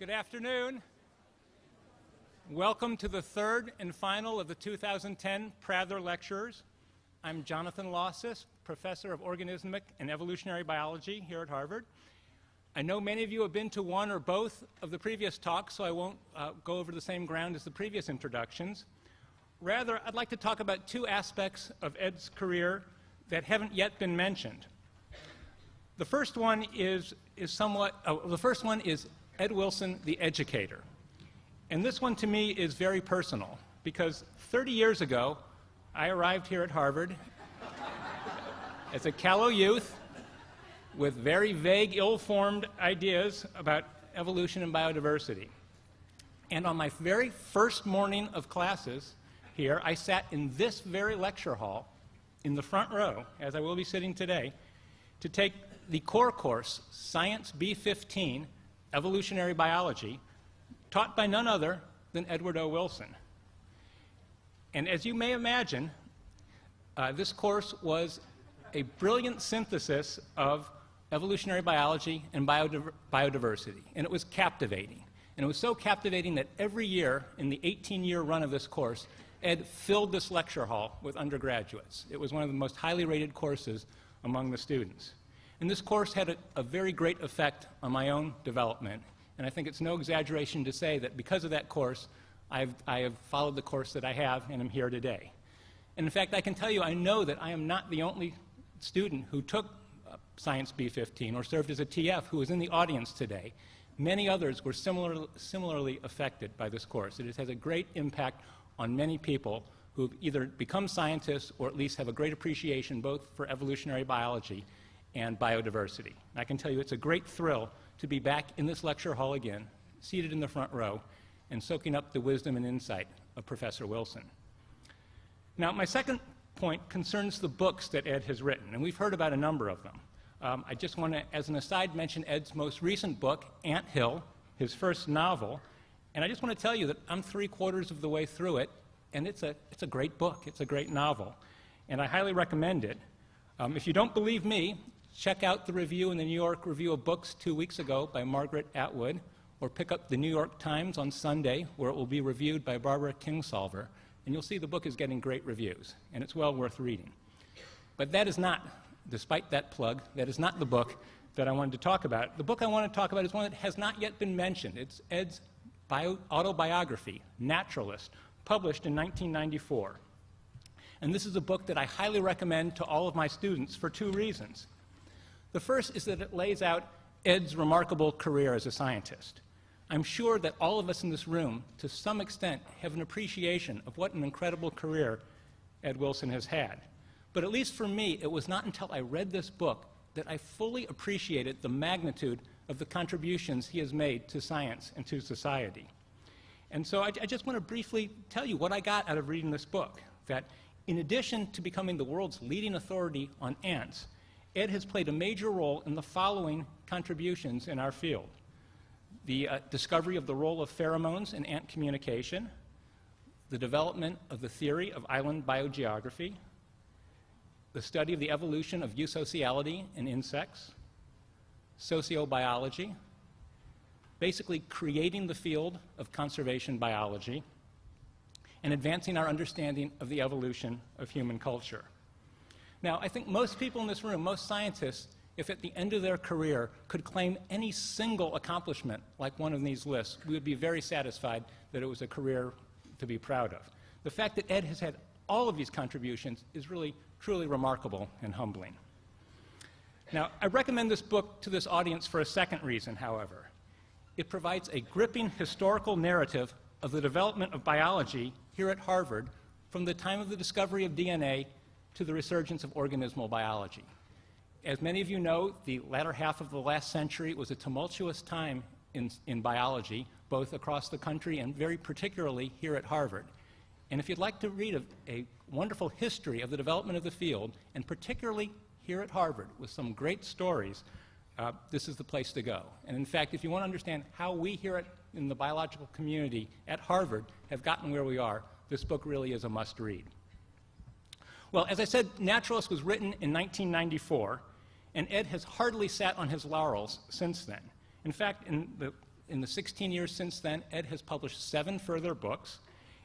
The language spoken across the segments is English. Good afternoon. Welcome to the third and final of the 2010 Prather Lectures. I'm Jonathan Losos, Professor of Organismic and Evolutionary Biology here at Harvard. I know many of you have been to one or both of the previous talks, so I won't go over the same ground as the previous introductions. Rather, I'd like to talk about two aspects of Ed's career that haven't yet been mentioned. The first one is Ed Wilson, the educator. And this one to me is very personal, because 30 years ago, I arrived here at Harvard as a callow youth with very vague, ill-formed ideas about evolution and biodiversity. And on my very first morning of classes here, I sat in this very lecture hall in the front row, as I will be sitting today, to take the core course, Science B15, Evolutionary Biology, taught by none other than Edward O. Wilson. And as you may imagine, this course was a brilliant synthesis of evolutionary biology and biodiversity. And it was captivating. And it was so captivating that every year in the 18-year run of this course, Ed filled this lecture hall with undergraduates. It was one of the most highly rated courses among the students. And this course had a very great effect on my own development. And I think it's no exaggeration to say that because of that course, I have followed the course that I have and am here today. And in fact, I can tell you, I know that I am not the only student who took Science B15 or served as a TF who is in the audience today. Many others were similarly affected by this course. It has a great impact on many people who've either become scientists or at least have a great appreciation both for evolutionary biology and biodiversity. And I can tell you it's a great thrill to be back in this lecture hall again, seated in the front row, and soaking up the wisdom and insight of Professor Wilson. Now, my second point concerns the books that Ed has written, and we've heard about a number of them. I just want to, as an aside, mention Ed's most recent book, Ant Hill, his first novel, and I just want to tell you that I'm 3/4 of the way through it, and it's a great book, it's a great novel, and I highly recommend it. If you don't believe me, check out the review in the New York Review of Books 2 weeks ago by Margaret Atwood, or pick up the New York Times on Sunday, where it will be reviewed by Barbara Kingsolver, and you'll see the book is getting great reviews, and it's well worth reading. But that is not, despite that plug, that is not the book that I wanted to talk about. The book I want to talk about is one that has not yet been mentioned. It's Ed's autobiography, Naturalist, published in 1994. And this is a book that I highly recommend to all of my students for two reasons. The first is that it lays out Ed's remarkable career as a scientist. I'm sure that all of us in this room, to some extent, have an appreciation of what an incredible career Ed Wilson has had. But at least for me, it was not until I read this book that I fully appreciated the magnitude of the contributions he has made to science and to society. And so I just want to briefly tell you what I got out of reading this book, that in addition to becoming the world's leading authority on ants, Ed has played a major role in the following contributions in our field: the discovery of the role of pheromones in ant communication, the development of the theory of island biogeography, the study of the evolution of eusociality in insects, sociobiology, basically creating the field of conservation biology, and advancing our understanding of the evolution of human culture. Now, I think most people in this room, most scientists, if at the end of their career could claim any single accomplishment like one of these lists, we would be very satisfied that it was a career to be proud of. The fact that Ed has had all of these contributions is really, truly remarkable and humbling. Now, I recommend this book to this audience for a second reason, however. It provides a gripping historical narrative of the development of biology here at Harvard from the time of the discovery of DNA to the resurgence of organismal biology. As many of you know, the latter half of the last century was a tumultuous time in biology, both across the country and very particularly here at Harvard. And if you'd like to read a wonderful history of the development of the field, and particularly here at Harvard with some great stories, this is the place to go. And in fact, if you want to understand how we here in the biological community at Harvard have gotten where we are, this book really is a must-read. Well, as I said, Naturalist was written in 1994, and Ed has hardly sat on his laurels since then. In fact, in the in the 16 years since then, Ed has published 7 further books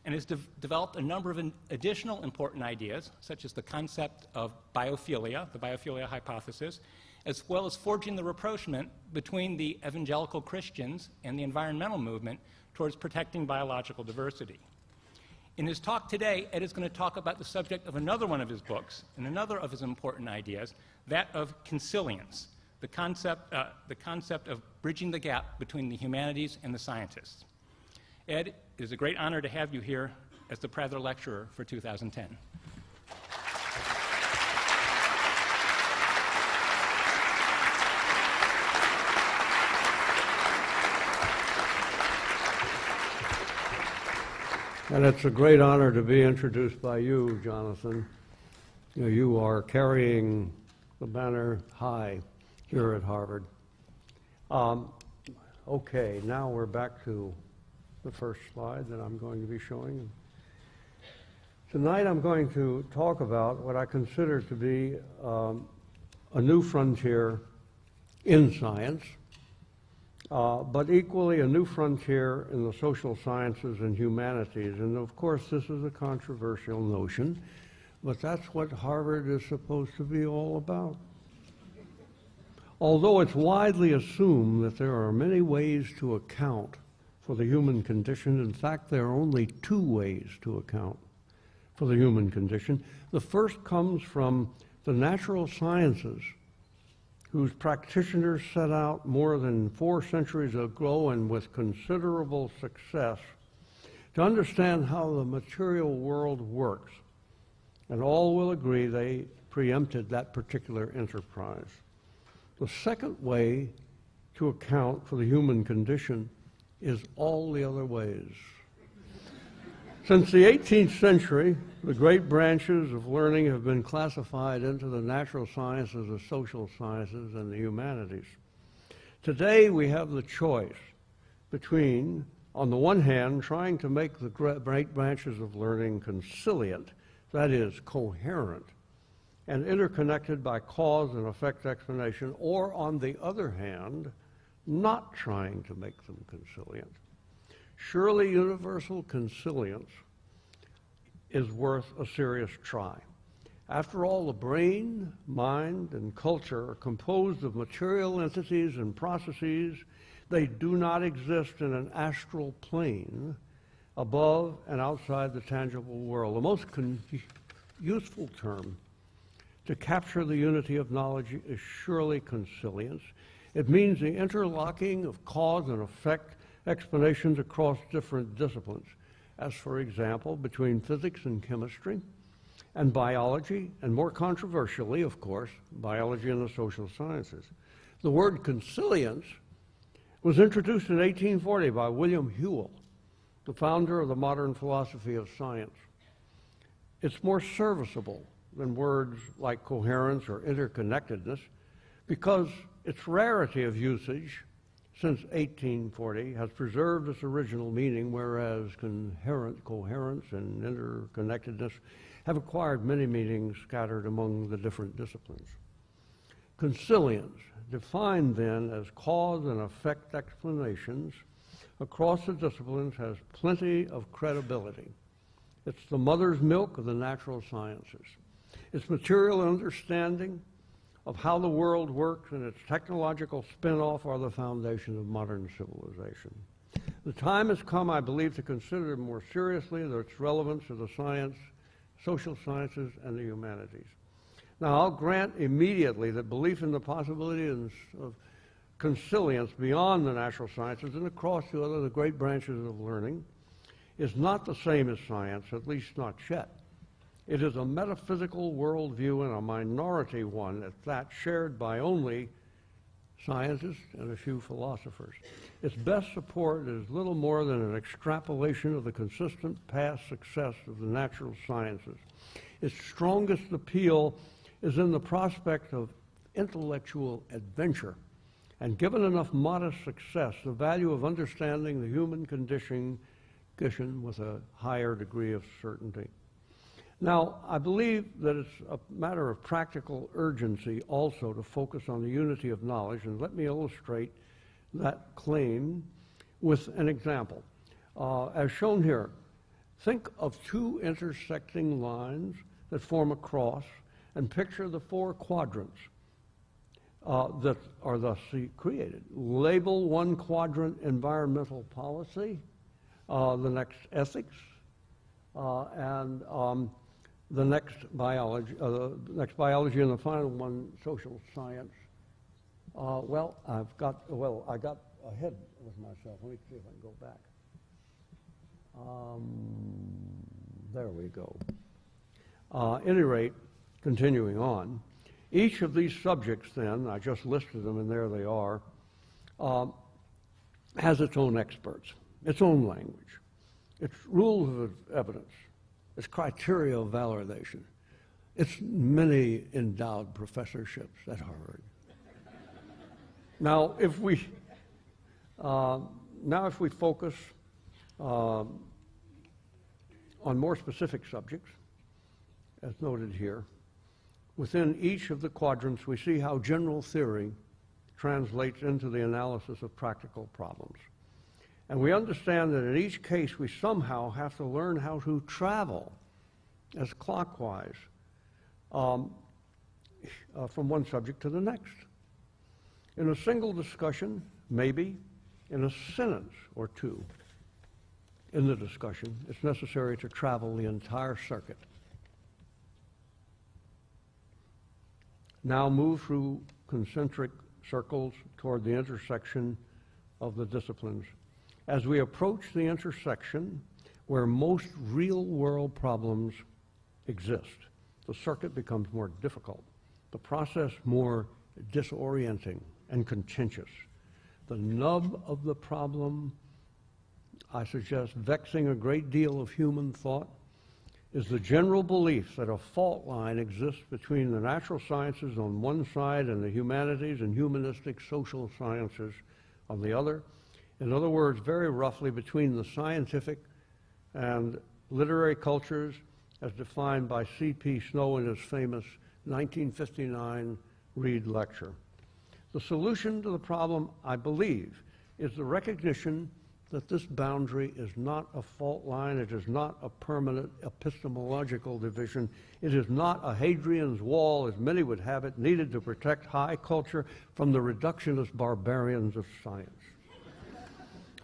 and has developed a number of additional important ideas, such as the concept of biophilia, the biophilia hypothesis, as well as forging the rapprochement between the evangelical Christians and the environmental movement towards protecting biological diversity. In his talk today, Ed is going to talk about the subject of another one of his books and another of his important ideas, that of consilience, the concept of bridging the gap between the humanities and the scientists. Ed, it is a great honor to have you here as the Prather Lecturer for 2010. And it's a great honor to be introduced by you, Jonathan. You are carrying the banner high here at Harvard. Okay, now we're back to the first slide that I'm going to be showing. Tonight I'm going to talk about what I consider to be a new frontier in science, but equally a new frontier in the social sciences and humanities. And of course, this is a controversial notion, but that's what Harvard is supposed to be all about. Although it's widely assumed that there are many ways to account for the human condition, in fact, there are only 2 ways to account for the human condition. The first comes from the natural sciences, whose practitioners set out more than 4 centuries ago and with considerable success to understand how the material world works. And all will agree they preempted that particular enterprise. The second way to account for the human condition is all the other ways. Since the 18th century, the great branches of learning have been classified into the natural sciences, the social sciences, and the humanities. Today, we have the choice between, on the one hand, trying to make the great branches of learning consilient, that is, coherent, and interconnected by cause and effect explanation, or, on the other hand, not trying to make them consilient. Surely universal consilience is worth a serious try. After all, the brain, mind, and culture are composed of material entities and processes. They do not exist in an astral plane above and outside the tangible world. The most useful term to capture the unity of knowledge is surely consilience. It means the interlocking of cause and effect explanations across different disciplines, as, for example, between physics and chemistry and biology, and more controversially, of course, biology and the social sciences. The word consilience was introduced in 1840 by William Whewell, the founder of the modern philosophy of science. It's more serviceable than words like coherence or interconnectedness because its rarity of usage since 1840 has preserved its original meaning, whereas coherence and interconnectedness have acquired many meanings scattered among the different disciplines. Consilience, defined then as cause and effect explanations across the disciplines, has plenty of credibility. It's the mother's milk of the natural sciences. Its material understanding of how the world works and its technological spin-off are the foundation of modern civilization. The time has come, I believe, to consider more seriously its relevance to the science, social sciences, and the humanities. Now, I'll grant immediately that belief in the possibility of consilience beyond the natural sciences and across the other great branches of learning is not the same as science, at least not yet. It is a metaphysical worldview, and a minority one at that, shared by only scientists and a few philosophers. Its best support is little more than an extrapolation of the consistent past success of the natural sciences. Its strongest appeal is in the prospect of intellectual adventure, and given enough modest success, the value of understanding the human condition with a higher degree of certainty. Now, I believe that it's a matter of practical urgency also to focus on the unity of knowledge, and let me illustrate that claim with an example. As shown here, think of two intersecting lines that form a cross and picture the four quadrants that are thus created. Label one quadrant environmental policy, the next ethics, and the next biology, and the final one social science. Well, I've got, I got ahead with myself. Let me see if I can go back. There we go. Any rate, continuing on, each of these subjects then, I just listed them and there they are, has its own experts, its own language, its rules of evidence, its criteria of validation, its many endowed professorships at Harvard. Now, if we focus on more specific subjects, as noted here, within each of the quadrants we see how general theory translates into the analysis of practical problems. And we understand that in each case we somehow have to learn how to travel as clockwise from one subject to the next. In a single discussion, maybe in a sentence or two in the discussion, it's necessary to travel the entire circuit. Now move through concentric circles toward the intersection of the disciplines. As we approach the intersection where most real-world problems exist, the circuit becomes more difficult, the process more disorienting and contentious. The nub of the problem, I suggest, vexing a great deal of human thought, is the general belief that a fault line exists between the natural sciences on one side and the humanities and humanistic social sciences on the other. In other words, very roughly, between the scientific and literary cultures as defined by C.P. Snow in his famous 1959 Reed lecture. The solution to the problem, I believe, is the recognition that this boundary is not a fault line, it is not a permanent epistemological division, it is not a Hadrian's wall, as many would have it, needed to protect high culture from the reductionist barbarians of science.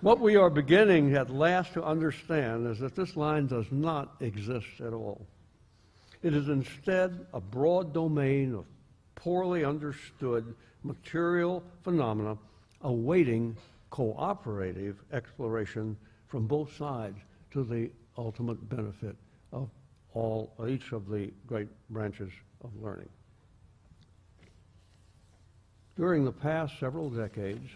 What we are beginning at last to understand is that this line does not exist at all. It is instead a broad domain of poorly understood material phenomena awaiting cooperative exploration from both sides to the ultimate benefit of all, each of the great branches of learning. During the past several decades,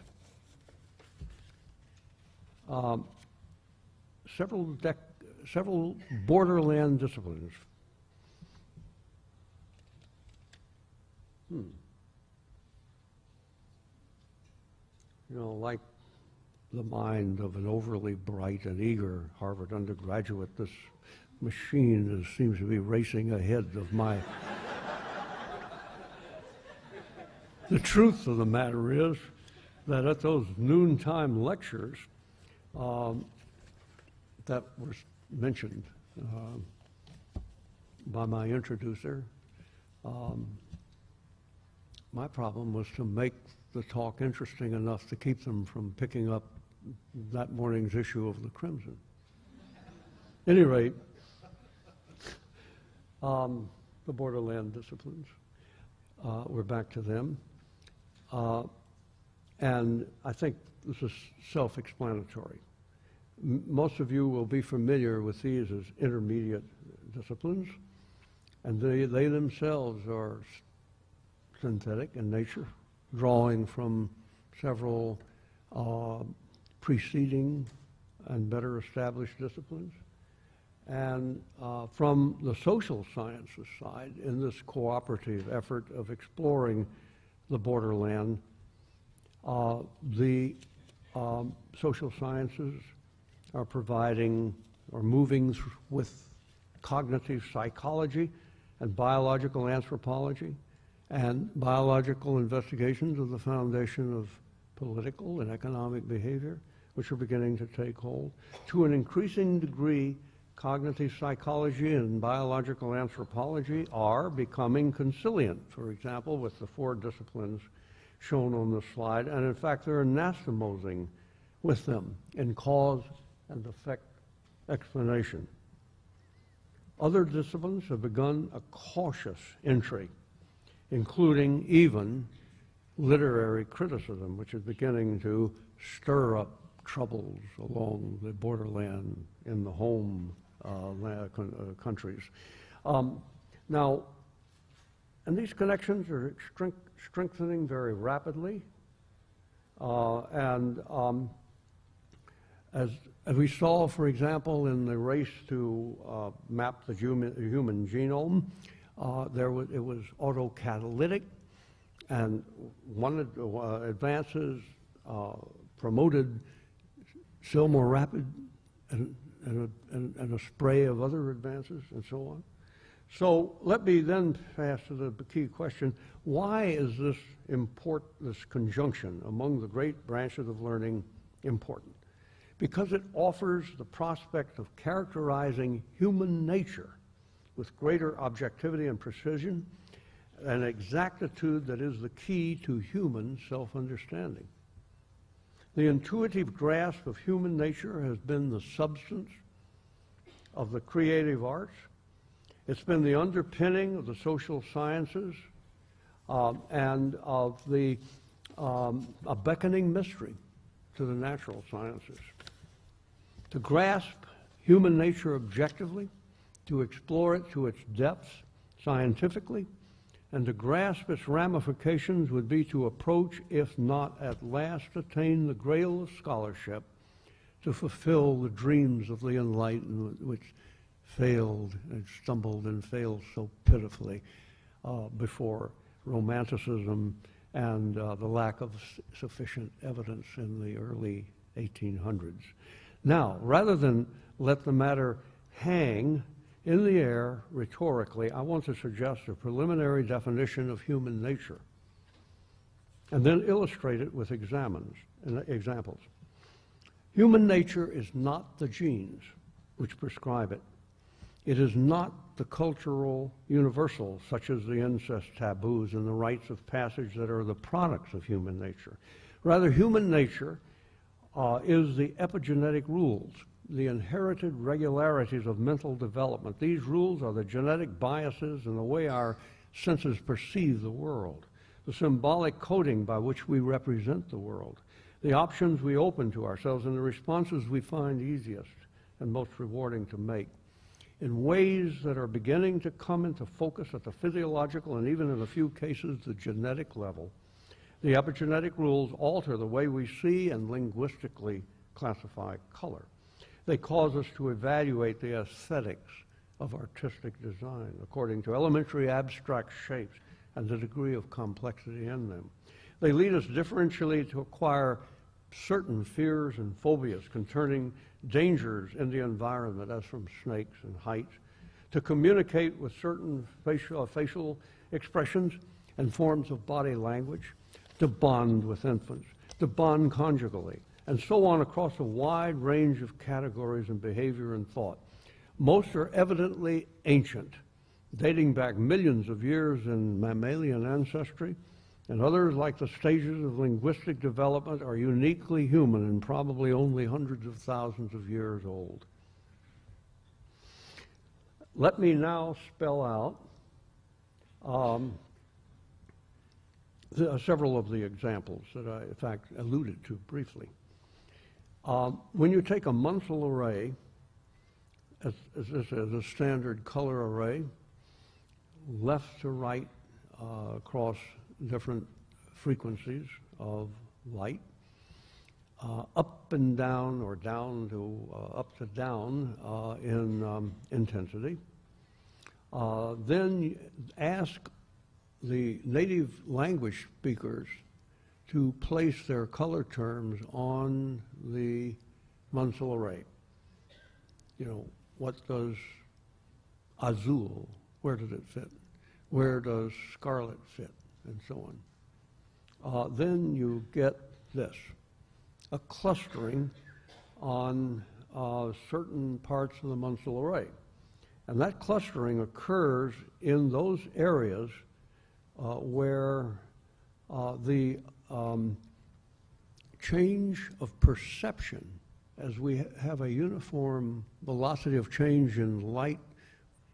several borderland disciplines you know, like the mind of an overly bright and eager Harvard undergraduate, this machine seems to be racing ahead of my... The truth of the matter is that at those noontime lectures that was mentioned by my introducer, my problem was to make the talk interesting enough to keep them from picking up that morning's issue of the Crimson. At any rate, the borderland disciplines, we're back to them. And I think this is self-explanatory. Most of you will be familiar with these as intermediate disciplines, and they themselves are synthetic in nature, drawing from several preceding and better established disciplines. And from the social sciences side, in this cooperative effort of exploring the borderland, the social sciences are providing or moving with cognitive psychology and biological anthropology and biological investigations of the foundation of political and economic behavior, which are beginning to take hold. To an increasing degree, cognitive psychology and biological anthropology are becoming consilient, for example, with the four disciplines shown on the slide. And in fact, they're anastomosing with them in cause and effect explanation. Other disciplines have begun a cautious entry, including even literary criticism, which is beginning to stir up troubles along the borderland in the home countries. Now, and these connections are strengthening very rapidly, as we saw, for example, in the race to map the human genome, it was autocatalytic, and one advances promoted still more rapid and a spray of other advances and so on. So let me then pass to the key question: why is this conjunction among the great branches of learning important? Because it offers the prospect of characterizing human nature with greater objectivity and precision, an exactitude that is the key to human self-understanding. The intuitive grasp of human nature has been the substance of the creative arts. It's been the underpinning of the social sciences and of the a beckoning mystery to the natural sciences. To grasp human nature objectively, to explore it to its depths scientifically, and to grasp its ramifications would be to approach, if not at last attain, the grail of scholarship, to fulfill the dreams of the enlightened, which failed and stumbled and failed so pitifully before Romanticism and the lack of sufficient evidence in the early 1800s. Now, rather than let the matter hang in the air rhetorically, I want to suggest a preliminary definition of human nature and then illustrate it with examples. Human nature is not the genes which prescribe it. It is not the cultural universal, such as the incest taboos and the rites of passage that are the products of human nature. Rather, human nature is the epigenetic rules, the inherited regularities of mental development. These rules are the genetic biases and the way our senses perceive the world, the symbolic coding by which we represent the world, the options we open to ourselves, and the responses we find easiest and most rewarding to make, in ways that are beginning to come into focus at the physiological and even in a few cases the genetic level. The epigenetic rules alter the way we see and linguistically classify color. They cause us to evaluate the aesthetics of artistic design according to elementary abstract shapes and the degree of complexity in them. They lead us differentially to acquire certain fears and phobias concerning dangers in the environment, as from snakes and heights, to communicate with certain facial expressions and forms of body language, to bond with infants, to bond conjugally, and so on across a wide range of categories in behavior and thought. Most are evidently ancient, dating back millions of years in mammalian ancestry, and others, like the stages of linguistic development, are uniquely human and probably only hundreds of thousands of years old. Let me now spell out several of the examples that I, in fact, alluded to briefly. When you take a Munsell array, as a standard color array, left to right across different frequencies of light, up and down or down to up to down in intensity, then ask the native language speakers to place their color terms on the Munsell array. You know, what does azul, where does it fit? Where does scarlet fit? And so on. Then you get this, a clustering on certain parts of the Munsell array. And that clustering occurs in those areas where the change of perception, as we have a uniform velocity of change in light,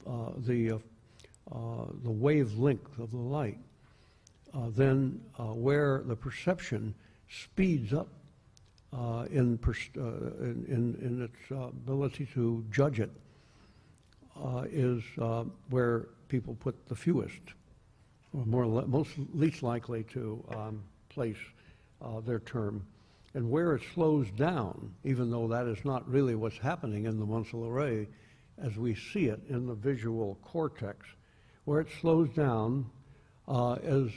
the wavelength of the light, where the perception speeds up in its ability to judge it, is where people put the fewest, or least likely to place their term, and where it slows down, even though that is not really what's happening in the Munsell array as we see it in the visual cortex, where it slows down is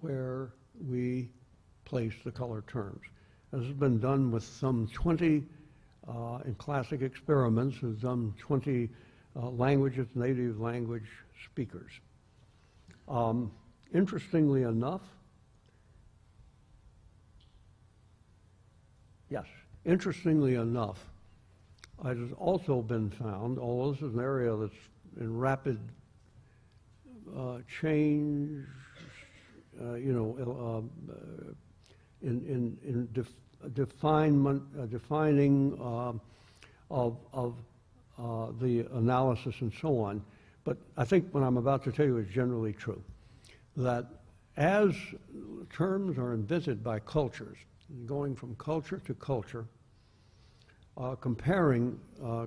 where we place the color terms. This has been done with some 20 in classic experiments, with some 20 languages, native language speakers. Interestingly enough, it has also been found, although this is an area that's in rapid change, defining of the analysis and so on. But I think what I'm about to tell you is generally true, that as terms are invented by cultures, going from culture to culture, comparing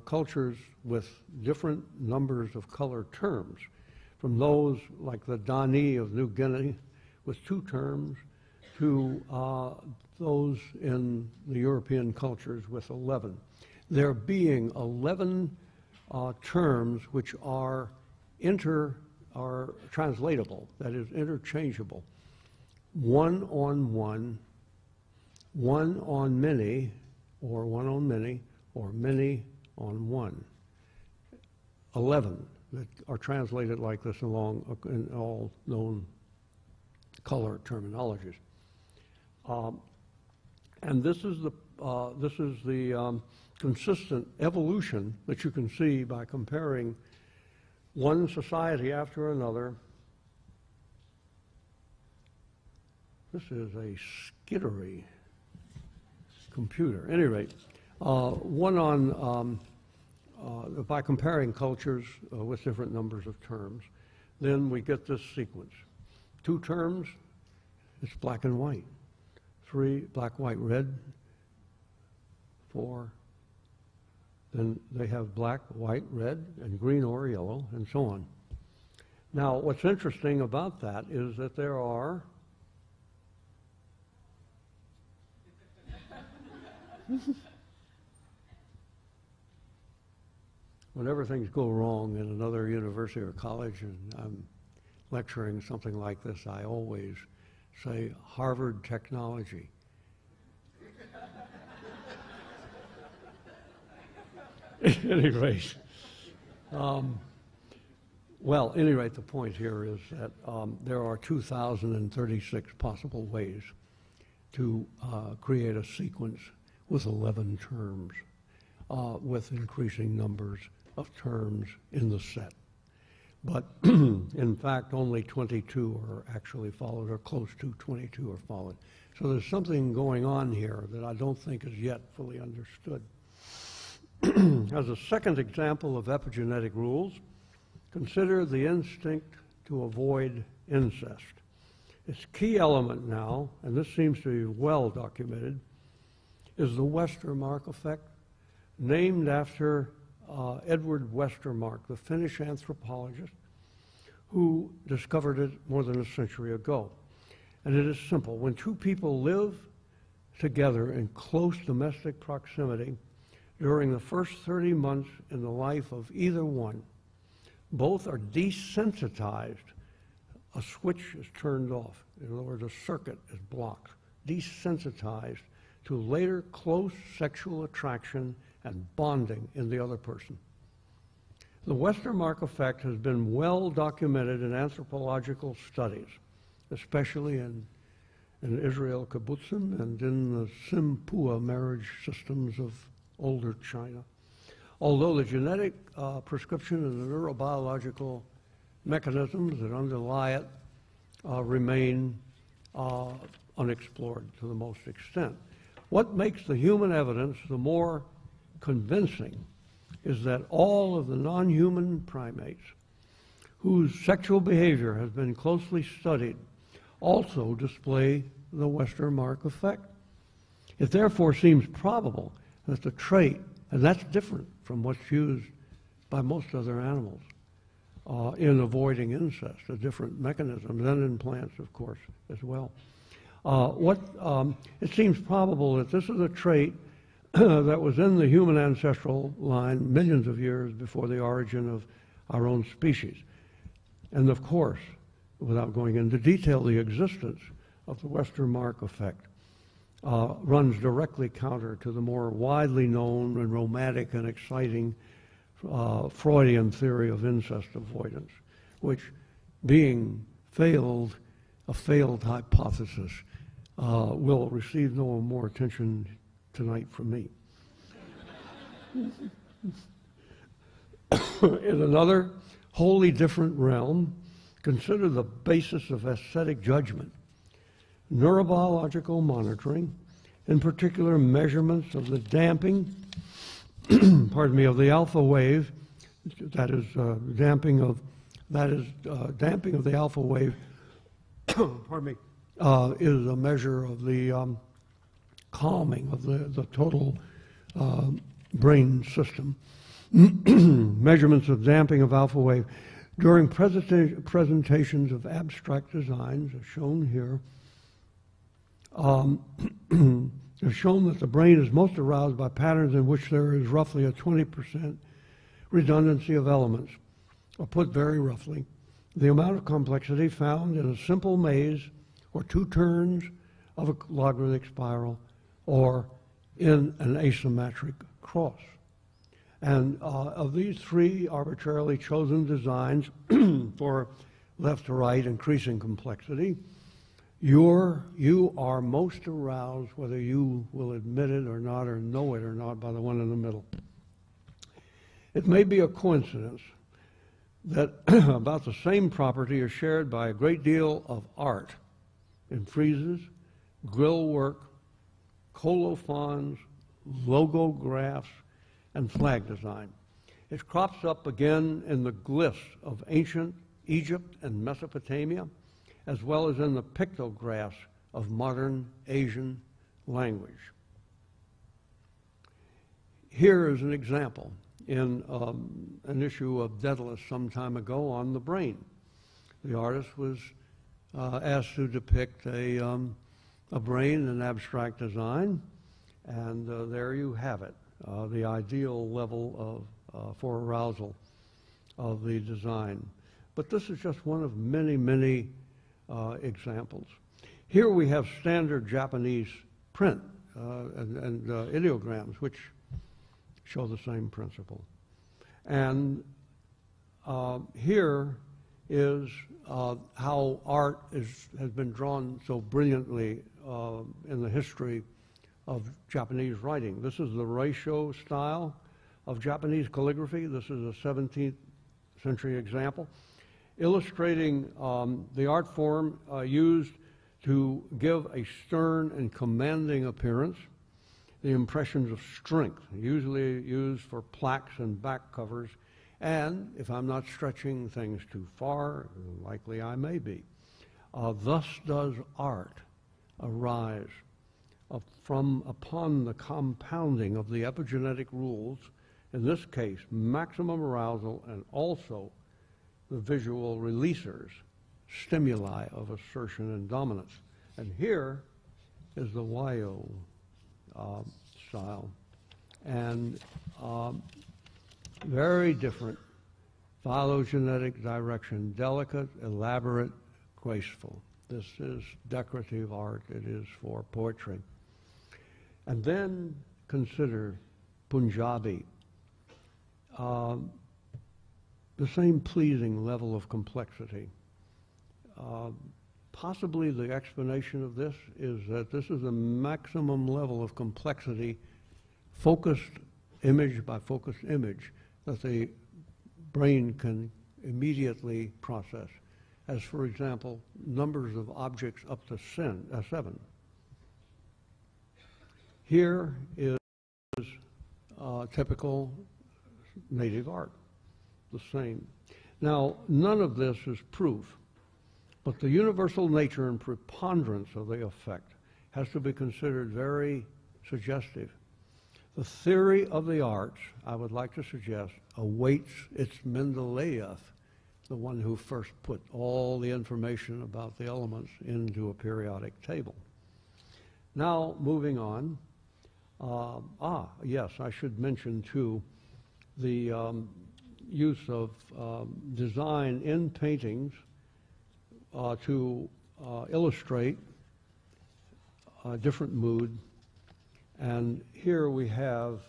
cultures with different numbers of color terms, from those like the Dani of New Guinea with 2 terms to those in the European cultures with 11. There being 11 terms which are translatable, that is interchangeable, one on many, or one on many, or many on one. 11 that are translated like this along in all known color terminologies. And this is the consistent evolution that you can see by comparing one society after another. This is a skittery computer. At any rate, by comparing cultures with different numbers of terms, then we get this sequence. 2 terms, it's black and white. 3, black, white, red. 4, then they have black, white, red, and green or yellow, and so on. Now, what's interesting about that is that there are whenever things go wrong in another university or college, and I'm lecturing something like this, I always say Harvard technology. At any rate, well, at any rate, the point here is that there are 2,036 possible ways to create a sequence with 11 terms, with increasing numbers of terms in the set. But in fact, only 22 are actually followed, or close to 22 are followed. So there's something going on here that I don't think is yet fully understood. As a second example of epigenetic rules, consider the instinct to avoid incest. Its key element now, and this seems to be well documented, is the Westermarck effect, named after Edward Westermarck, the Finnish anthropologist who discovered it more than a century ago. And it is simple. When 2 people live together in close domestic proximity during the first 30 months in the life of either one, both are desensitized. A switch is turned off. In other words, a circuit is blocked, desensitized to later close sexual attraction and bonding in the other person. The Westermarck effect has been well documented in anthropological studies, especially in in Israel Kibbutzim and in the Simpua marriage systems of older China. Although the genetic prescription and the neurobiological mechanisms that underlie it remain unexplored to the most extent. What makes the human evidence the more convincing is that all of the non-human primates whose sexual behavior has been closely studied also display the Westermarck effect. It therefore seems probable that the trait, and that's different from what's used by most other animals in avoiding incest, a different mechanism than in plants, of course, as well. It seems probable that this is a trait that was in the human ancestral line millions of years before the origin of our own species. And of course, without going into detail, the existence of the Westermarck effect runs directly counter to the more widely known and romantic and exciting Freudian theory of incest avoidance, which being a failed hypothesis, will receive no more attention tonight from me. In another wholly different realm, consider the basis of aesthetic judgment. Neurobiological monitoring, in particular measurements of the damping, pardon me, of the alpha wave, that is damping of the alpha wave, pardon me, is a measure of the calming of the total brain system. Measurements of damping of alpha wave during presentations of abstract designs, as shown here, have shown that the brain is most aroused by patterns in which there is roughly a 20% redundancy of elements. Or put very roughly, the amount of complexity found in a simple maze or two turns of a logarithmic spiral or in an asymmetric cross. And of these three arbitrarily chosen designs for left to right increasing complexity, you are most aroused, whether you will admit it or not, or know it or not, by the one in the middle. It may be a coincidence that about the same property is shared by a great deal of art in friezes, grill work, colophons, logographs, and flag design. It crops up again in the glyphs of ancient Egypt and Mesopotamia, as well as in the pictographs of modern Asian language. Here is an example in an issue of Daedalus some time ago on the brain. The artist was asked to depict a brain in abstract design, and there you have it. The ideal level of, for arousal of the design. But this is just one of many, many examples. Here we have standard Japanese print and ideograms, which show the same principle. And here is how art has been drawn so brilliantly in the history of Japanese writing. This is the Reisho style of Japanese calligraphy. This is a 17th century example, illustrating the art form used to give a stern and commanding appearance, the impressions of strength, usually used for plaques and back covers, and if I'm not stretching things too far, likely I may be. Thus does art arise upon the compounding of the epigenetic rules, in this case maximum arousal and also the visual releasers, stimuli of assertion and dominance. And here is the Wayo style, and very different phylogenetic direction, delicate, elaborate, graceful. This is decorative art, it is for poetry. And then consider Punjabi. The same pleasing level of complexity. Possibly the explanation of this is that this is the maximum level of complexity, focused image by focused image, that the brain can immediately process. As, for example, numbers of objects up to 7. Here is typical native art, the same. Now, none of this is proof, but the universal nature and preponderance of the effect has to be considered very suggestive. The theory of the arts, I would like to suggest, awaits its Mendeleev, the one who first put all the information about the elements into a periodic table. Now, moving on. Yes, I should mention, too, the use of design in paintings to illustrate a different mood. And here we have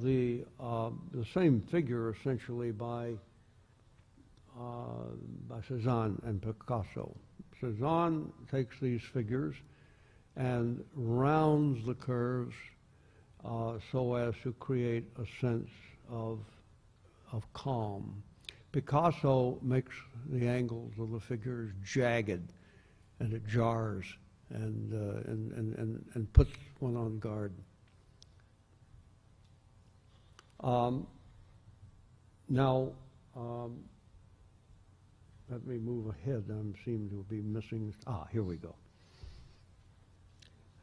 the same figure, essentially, by Cezanne and Picasso. Cezanne takes these figures and rounds the curves so as to create a sense of calm. Picasso makes the angles of the figures jagged, and it jars and puts one on guard. Let me move ahead. I seem to be missing. Here we go.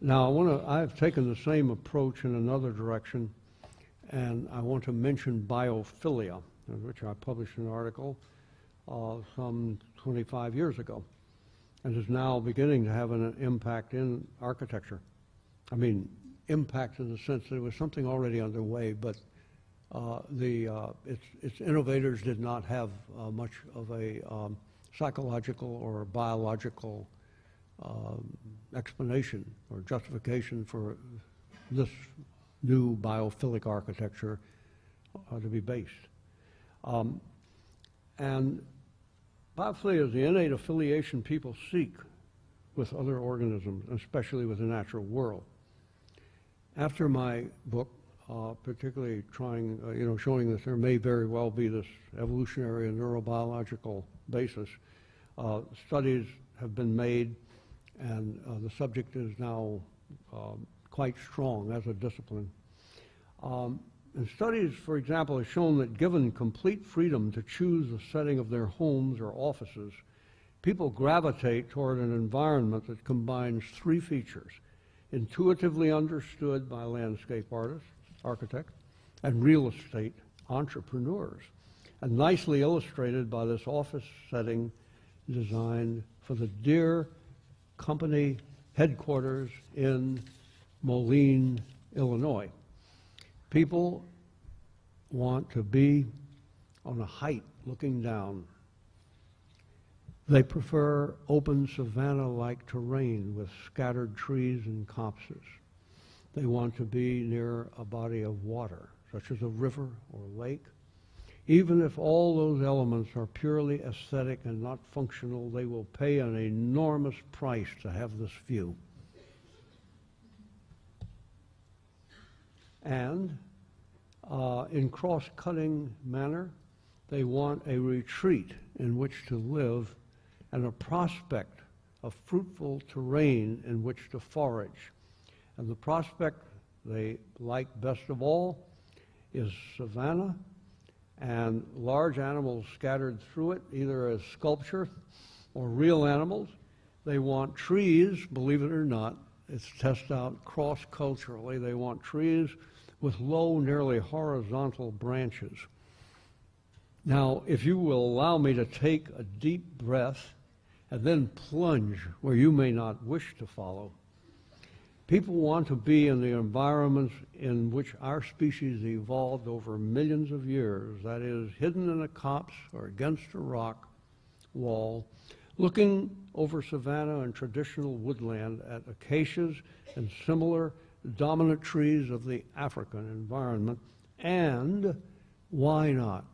Now, I've taken the same approach in another direction, and I want to mention biophilia, which I published an article some 25 years ago, and is now beginning to have an impact in architecture. I mean, impact in the sense that it was something already underway, but its innovators did not have much of a psychological or biological explanation or justification for this new biophilic architecture to be based. And biophilia is the innate affiliation people seek with other organisms, especially with the natural world. After my book, particularly trying, showing that there may very well be this evolutionary and neurobiological basis, studies have been made, and the subject is now quite strong as a discipline. And studies, for example, have shown that given complete freedom to choose the setting of their homes or offices, people gravitate toward an environment that combines three features: intuitively understood by landscape artists, architects, and real estate entrepreneurs, and nicely illustrated by this office setting designed for the Deere company headquarters in Moline, Illinois. People want to be on a height looking down. They prefer open savanna-like terrain with scattered trees and copses. They want to be near a body of water, such as a river or lake. Even if all those elements are purely aesthetic and not functional, they will pay an enormous price to have this view. And in cross-cutting manner, they want a retreat in which to live and a prospect of fruitful terrain in which to forage. And the prospect they like best of all is savanna, and large animals scattered through it, either as sculpture or real animals. They want trees, believe it or not, it's tested out cross-culturally. They want trees with low, nearly horizontal branches. Now, if you will allow me to take a deep breath and then plunge where you may not wish to follow, people want to be in the environments in which our species evolved over millions of years, that is, hidden in a copse or against a rock wall, looking over savanna and traditional woodland at acacias and similar dominant trees of the African environment. And why not?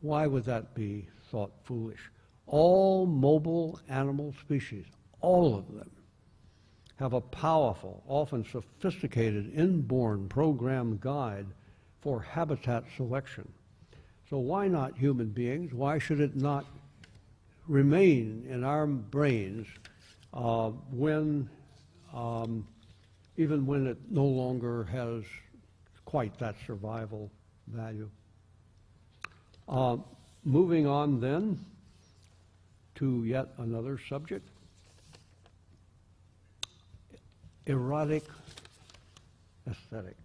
Why would that be thought foolish? all mobile animal species, all of them, have a powerful, often sophisticated, inborn program guide for habitat selection. So why not human beings? Why should it not remain in our brains even when it no longer has quite that survival value? Moving on then to yet another subject, erotic aesthetics.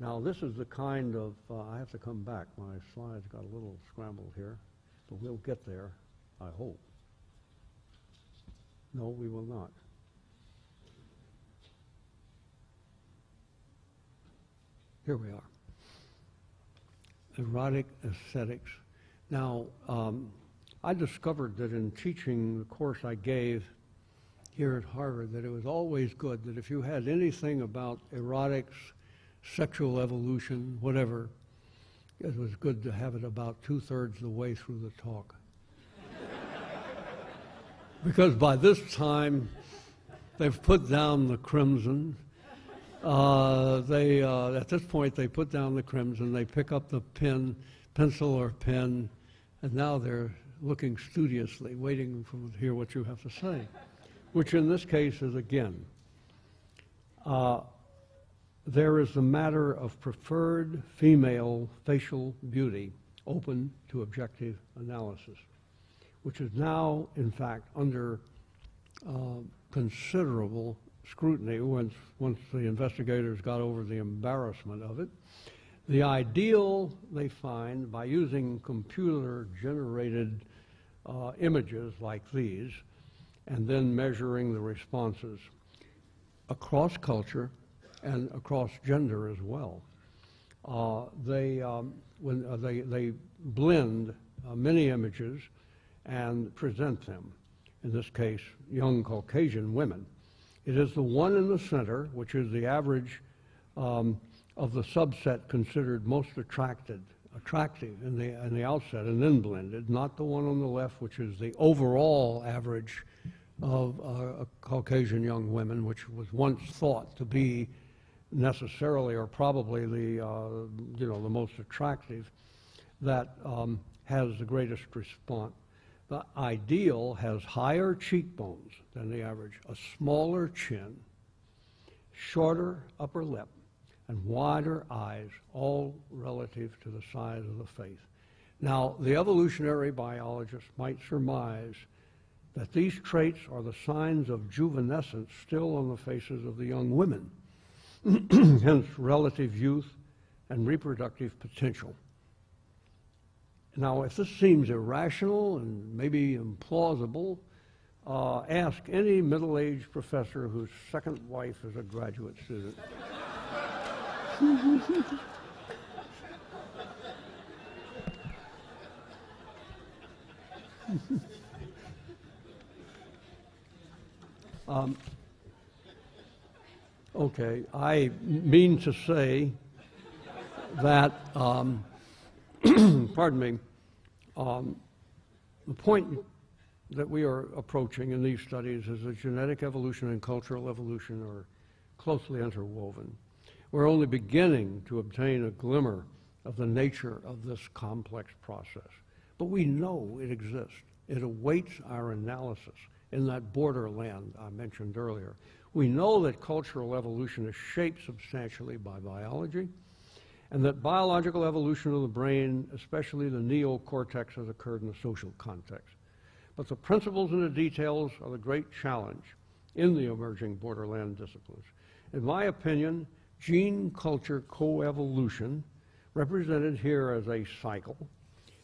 Now this is the kind of, I have to come back, my slides got a little scrambled here, but we'll get there, I hope. No, we will not. Here we are. Erotic aesthetics. Now, I discovered that in teaching the course I gave here at Harvard, that it was always good that if you had anything about erotics, sexual evolution, whatever, it was good to have it about two-thirds the way through the talk. Because by this time, they've put down the crimson. At this point, they put down the crimson, they pick up the pencil or pen, and now they're looking studiously, waiting to hear what you have to say, which in this case is, again, there is the matter of preferred female facial beauty open to objective analysis, which is now, in fact, under considerable scrutiny once the investigators got over the embarrassment of it. The ideal they find by using computer-generated images like these and then measuring the responses across culture and across gender as well. They blend many images and present them, in this case, young Caucasian women. It is the one in the center, which is the average of the subset considered most attractive in the outset and then blended, not the one on the left, which is the overall average of Caucasian young women, which was once thought to be necessarily or probably the, the most attractive, that has the greatest response. The ideal has higher cheekbones than the average, a smaller chin, shorter upper lip, and wider eyes, all relative to the size of the face. Now, the evolutionary biologist might surmise that these traits are the signs of juvenescence still on the faces of the young women, hence relative youth and reproductive potential. Now, if this seems irrational and maybe implausible, ask any middle-aged professor whose second wife is a graduate student. Okay, I mean to say that pardon me, the point that we are approaching in these studies is that genetic evolution and cultural evolution are closely interwoven. We're only beginning to obtain a glimmer of the nature of this complex process, but we know it exists. It awaits our analysis in that borderland I mentioned earlier. We know that cultural evolution is shaped substantially by biology, and that biological evolution of the brain, especially the neocortex, has occurred in a social context. But the principles and the details are the great challenge in the emerging borderland disciplines. In my opinion, gene-culture coevolution, represented here as a cycle,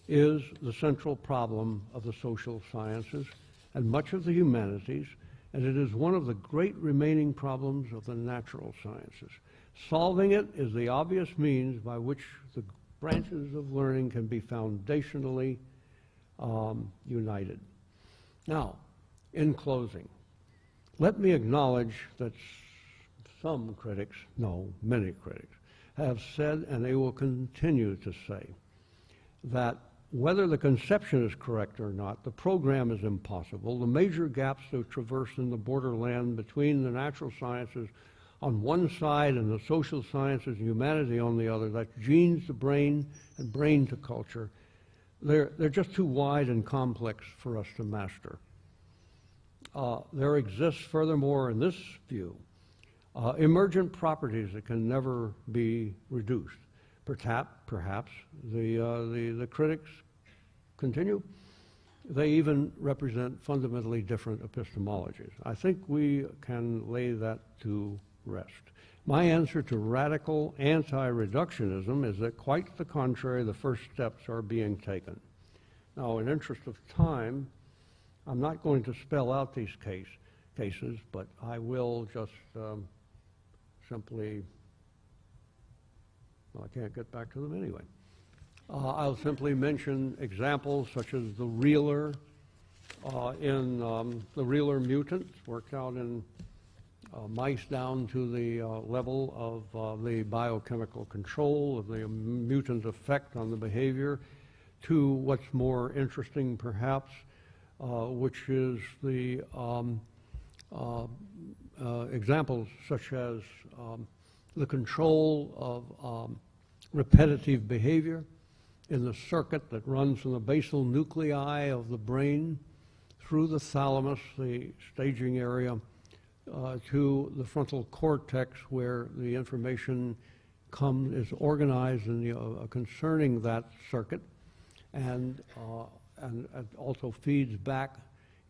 is the central problem of the social sciences and much of the humanities, and it is one of the great remaining problems of the natural sciences. Solving it is the obvious means by which the branches of learning can be foundationally united. Now, in closing, let me acknowledge that some critics, no, many critics, have said, and they will continue to say, that Whether the conception is correct or not, the program is impossible. The major gaps that are traversed in the borderland between the natural sciences on one side and the social sciences and humanity on the other, that's genes to brain and brain to culture, they're just too wide and complex for us to master. There exists, furthermore, in this view, emergent properties that can never be reduced. Perhaps, the critics continue, they even represent fundamentally different epistemologies. I think we can lay that to rest. My answer to radical anti-reductionism is that, quite the contrary, the first steps are being taken. Now, in interest of time, I'm not going to spell out these cases, but I will just simply... Well, I can't get back to them anyway. I'll simply mention examples such as the reeler the reeler mutants worked out in mice down to the level of the biochemical control of the mutant effect on the behavior, to what's more interesting perhaps, which is the examples such as the control of repetitive behavior in the circuit that runs from the basal nuclei of the brain through the thalamus, the staging area, to the frontal cortex, where the information is organized in the, concerning that circuit, and it also feeds back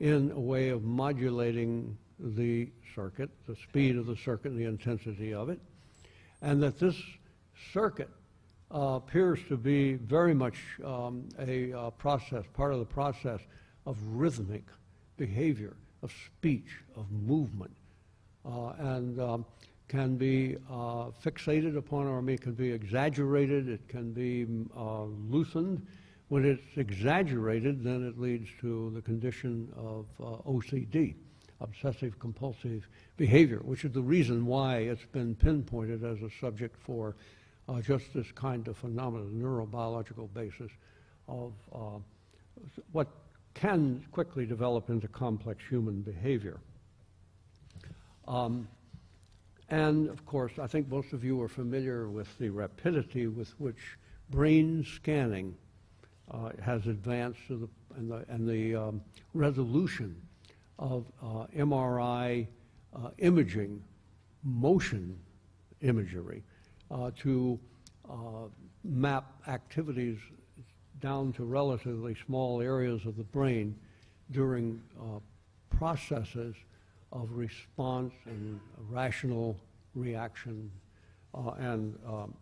in a way of modulating the circuit, the speed of the circuit and the intensity of it. And that this circuit appears to be very much part of the process of rhythmic behavior, of speech, of movement, and can be fixated upon, or I mean, can be exaggerated, it can be loosened. When it's exaggerated, then it leads to the condition of OCD. Obsessive compulsive behavior, which is the reason why it's been pinpointed as a subject for just this kind of phenomenon, the neurobiological basis of what can quickly develop into complex human behavior. And of course, I think most of you are familiar with the rapidity with which brain scanning has advanced to the, and the resolution of MRI imaging, motion imagery, to map activities down to relatively small areas of the brain during processes of response and rational reaction and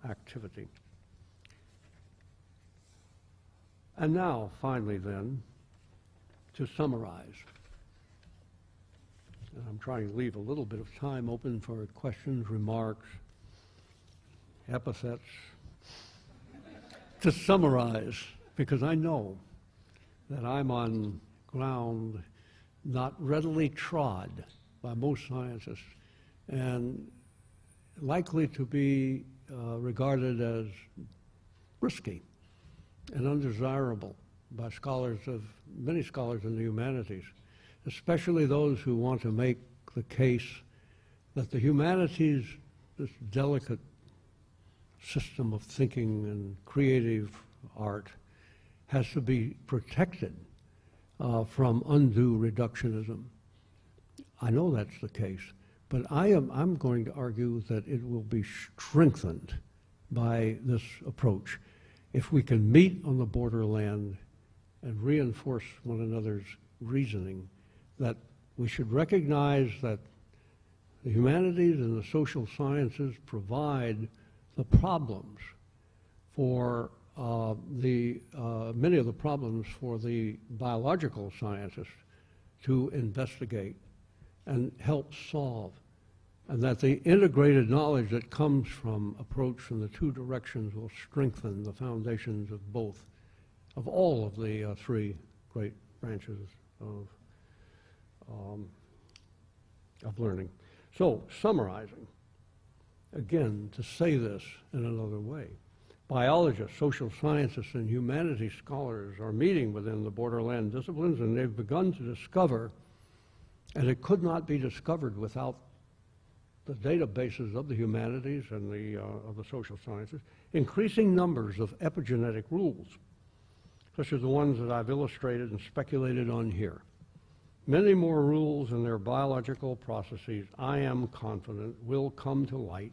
activity. And now, finally then, to summarize. And I'm trying to leave a little bit of time open for questions, remarks, epithets. To summarize, because I know that I'm on ground not readily trod by most scientists and likely to be regarded as risky and undesirable by scholars of, many scholars in the humanities, especially those who want to make the case that the humanities, this delicate system of thinking and creative art, has to be protected from undue reductionism. I know that's the case, but I'm going to argue that it will be strengthened by this approach if we can meet on the borderland and reinforce one another's reasoning that we should recognize that the humanities and the social sciences provide the problems for many of the problems for the biological scientists to investigate and help solve, and that the integrated knowledge that comes from approach from the two directions will strengthen the foundations of both, of all of the three great branches of learning. So, summarizing, again, to say this in another way, biologists, social scientists, and humanities scholars are meeting within the borderland disciplines, and they've begun to discover, and it could not be discovered without the databases of the humanities and of the social sciences, increasing numbers of epigenetic rules, such as the ones that I've illustrated and speculated on here. Many more rules and their biological processes, I am confident, will come to light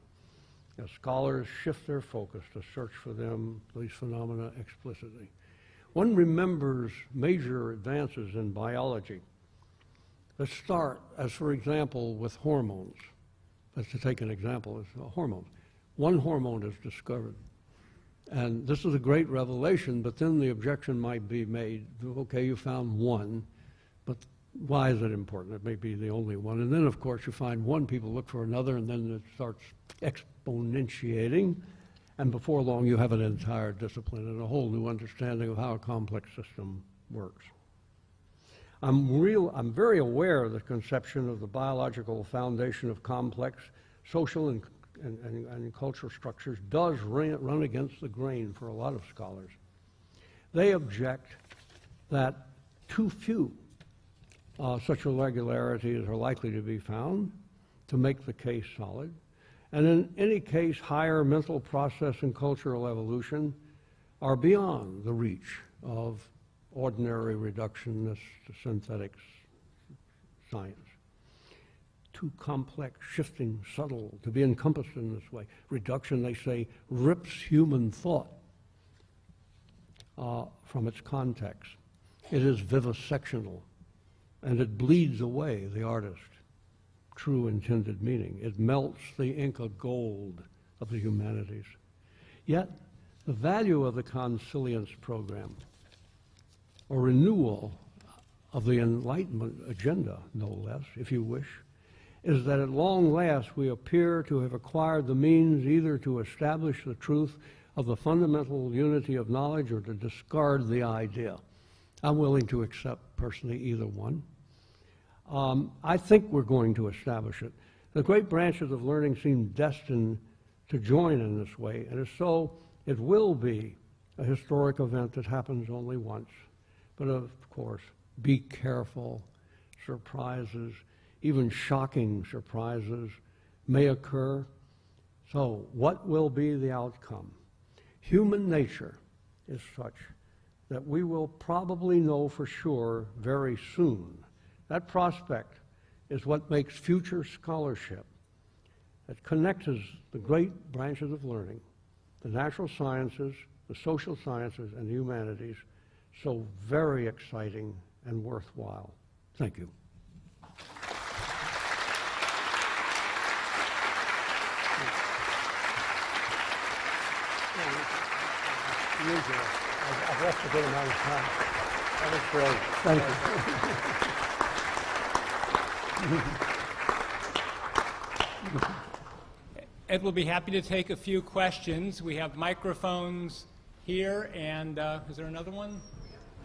as scholars shift their focus to search for them, these phenomena, explicitly. One remembers major advances in biology that start, as for example, with hormones. That's to take an example, is hormones. One hormone is discovered. And this is a great revelation, but then the objection might be made, okay, you found one, but why is it important? It may be the only one. And then, of course, you find one, people look for another, and then it starts exponentiating. And before long, you have an entire discipline and a whole new understanding of how a complex system works. I'm very aware of the conception of the biological foundation of complex social and cultural structures does run against the grain for a lot of scholars. They object that too few such irregularities are likely to be found to make the case solid. And in any case, higher mental process and cultural evolution are beyond the reach of ordinary reductionist synthetic science. Too complex, shifting, subtle to be encompassed in this way. Reduction, they say, rips human thought from its context. It is vivisectional, and it bleeds away the artist's true intended meaning. It melts the Inca gold of the humanities. Yet, the value of the Consilience program, or renewal of the Enlightenment agenda, no less, if you wish, is that at long last we appear to have acquired the means either to establish the truth of the fundamental unity of knowledge or to discard the idea. I'm willing to accept personally either one. I think we're going to establish it. The great branches of learning seem destined to join in this way, and if so, it will be a historic event that happens only once. But of course, be careful. Surprises, even shocking surprises, may occur. So what will be the outcome? Human nature is such that we will probably know for sure very soon. That prospect is what makes future scholarship that connects the great branches of learning, the natural sciences, the social sciences, and the humanities, so very exciting and worthwhile. Thank you. I've left a good amount of time. That was brilliant. Thank you. Ed will be happy to take a few questions. We have microphones here, and is there another one?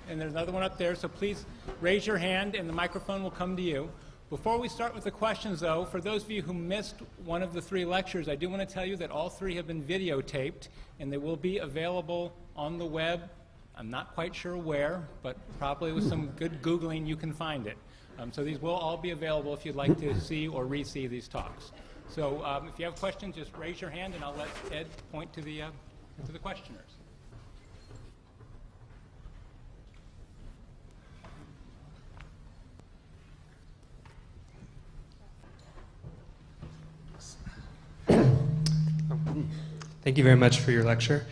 And there's another one up there, so please raise your hand and the microphone will come to you. Before we start with the questions, though, for those of you who missed one of the three lectures, I do want to tell you that all three have been videotaped, and they will be available on the web. I'm not quite sure where, but probably with some good Googling you can find it. So these will all be available if you'd like to see or re-see these talks. So if you have questions, just raise your hand and I'll let Ed point to the questioners. Thank you very much for your lecture.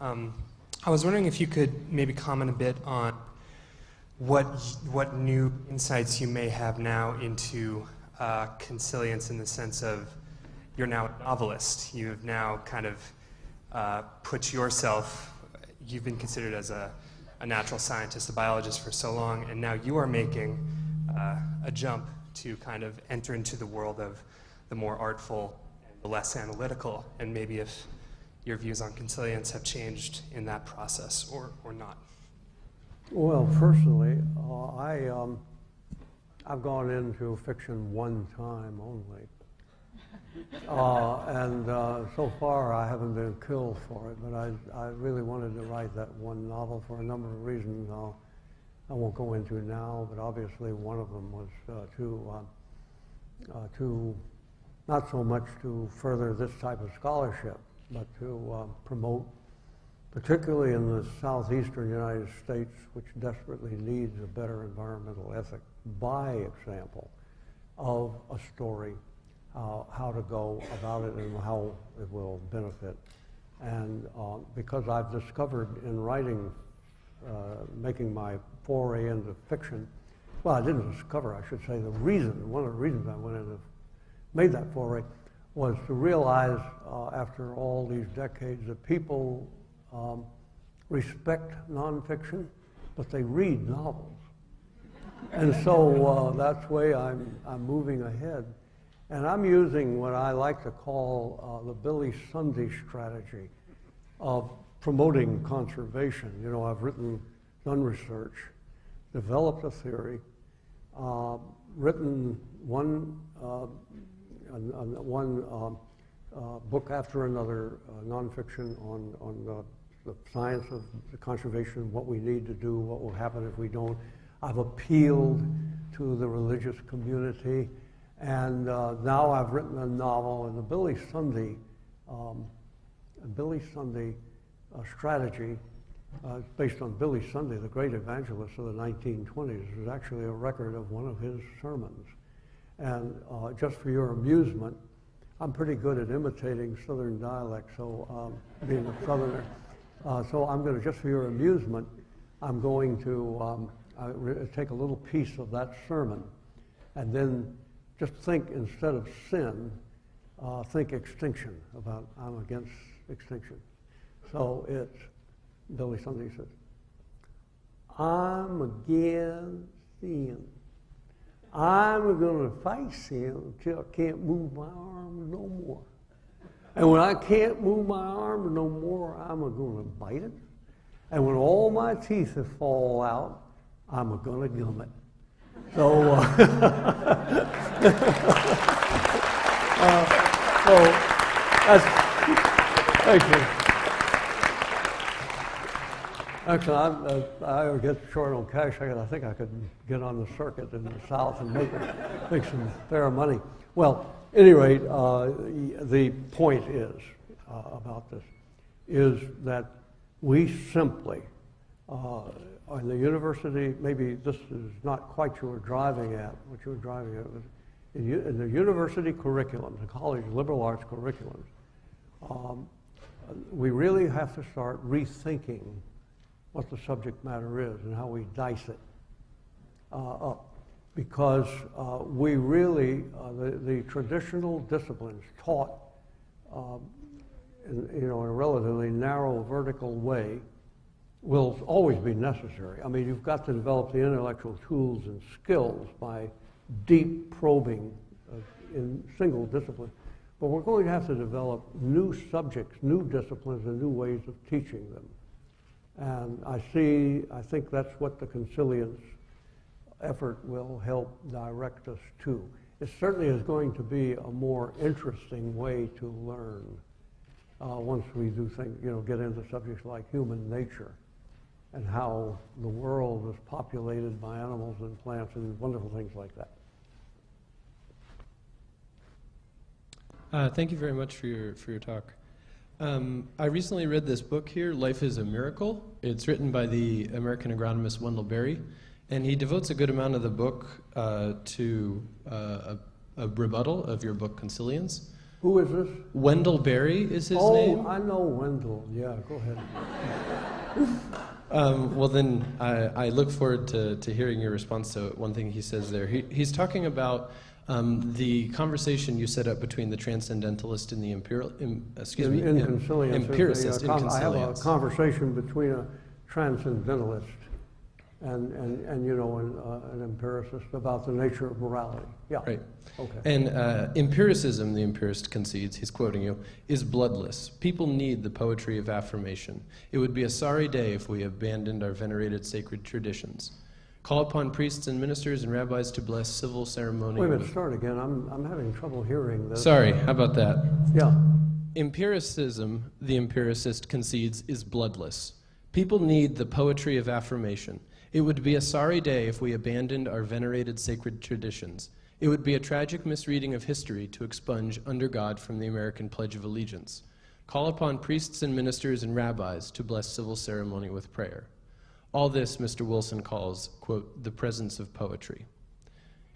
I was wondering if you could maybe comment a bit on what new insights you may have now into consilience, in the sense of you're now a novelist. You've now kind of put yourself, you've been considered as a natural scientist, a biologist for so long, and now you are making a jump to kind of enter into the world of the more artful, the less analytical, and maybe if your views on consilience have changed in that process or not. Well, personally, I've gone into fiction one time only. So far I haven't been killed for it, but I really wanted to write that one novel for a number of reasons. I won't go into now, but obviously one of them was to not so much to further this type of scholarship, but to promote, particularly in the southeastern United States, which desperately needs a better environmental ethic, by example of a story, how to go about it and how it will benefit. And because I've discovered in writing, making my foray into fiction, well, I didn't discover, I should say, the reason, one of the reasons I went into, made that foray, was to realize after all these decades that people respect nonfiction, but they read novels. And so that's the way I'm moving ahead. And I'm using what I like to call the Billy Sunday strategy of promoting conservation. You know, I've done research, developed a theory, written one book after another, nonfiction on the science of the conservation, what we need to do, what will happen if we don't. I've appealed to the religious community, and now I've written a novel, and the Billy Sunday strategy, based on Billy Sunday, the great evangelist of the 1920s, is actually a record of one of his sermons. And just for your amusement, I'm pretty good at imitating Southern dialect, so being a Southerner. So I'm going to, just for your amusement, I'm going to take a little piece of that sermon, and then just think, instead of sin, think extinction, about I'm against extinction. So it's, Billy Sunday says, I'm against sin. I'm going to fight sin until I can't move my arm no more. And when I can't move my arm no more, I'm going to bite it. And when all my teeth have fall out, I'm going to gum it. So, so that's, thank you. Actually, I get short on cash. I think I could get on the circuit in the South and make some fair money. Well, at any rate, the point is, about this, is that we simply, in the university, maybe this is not quite what you were driving at was, in the university curriculum, the college liberal arts curriculum, we really have to start rethinking what the subject matter is and how we dice it up. Because we really, the traditional disciplines taught in a relatively narrow vertical way, will always be necessary. I mean, you've got to develop the intellectual tools and skills by deep probing in single disciplines. But we're going to have to develop new subjects, new disciplines, and new ways of teaching them. And I think that's what the Consilience effort will help direct us to. It certainly is going to be a more interesting way to learn once we do things, you know, get into subjects like human nature, and how the world is populated by animals and plants and wonderful things like that. Thank you very much for your talk. I recently read this book here, Life is a Miracle. It's written by the American agronomist Wendell Berry, and he devotes a good amount of the book to a rebuttal of your book, Consilience. Who is this? Wendell Berry is his name. Oh, I know Wendell. Yeah, go ahead. Well, then I look forward to hearing your response to one thing he says there. He's talking about the conversation you set up between the transcendentalist and the empiricist. I have a conversation between a transcendentalist and you know, an empiricist about the nature of morality. Yeah. Right. Okay. And empiricism, the empiricist concedes, he's quoting you, is bloodless. People need the poetry of affirmation. It would be a sorry day if we abandoned our venerated sacred traditions. Call upon priests and ministers and rabbis to bless civil ceremony. Wait a minute, start again. I'm having trouble hearing this. Sorry, how about that? Yeah. Empiricism, the empiricist concedes, is bloodless. People need the poetry of affirmation. It would be a sorry day if we abandoned our venerated sacred traditions. It would be a tragic misreading of history to expunge under God from the American Pledge of Allegiance. Call upon priests and ministers and rabbis to bless civil ceremony with prayer. All this, Mr. Wilson calls, quote, the presence of poetry.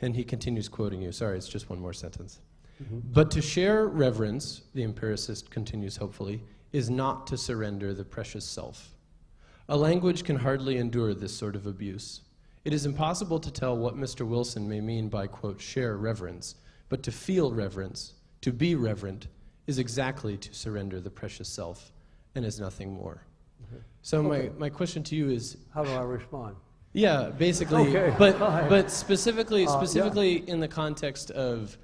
And he continues quoting you. Sorry, it's just one more sentence. Mm-hmm. But to share reverence, the empiricist continues hopefully, is not to surrender the precious self. A language can hardly endure this sort of abuse. It is impossible to tell what Mr. Wilson may mean by, quote, share reverence, but to feel reverence, to be reverent, is exactly to surrender the precious self and is nothing more. So okay. my question to you is... How do I respond? Yeah, basically, okay, but specifically yeah. in the context of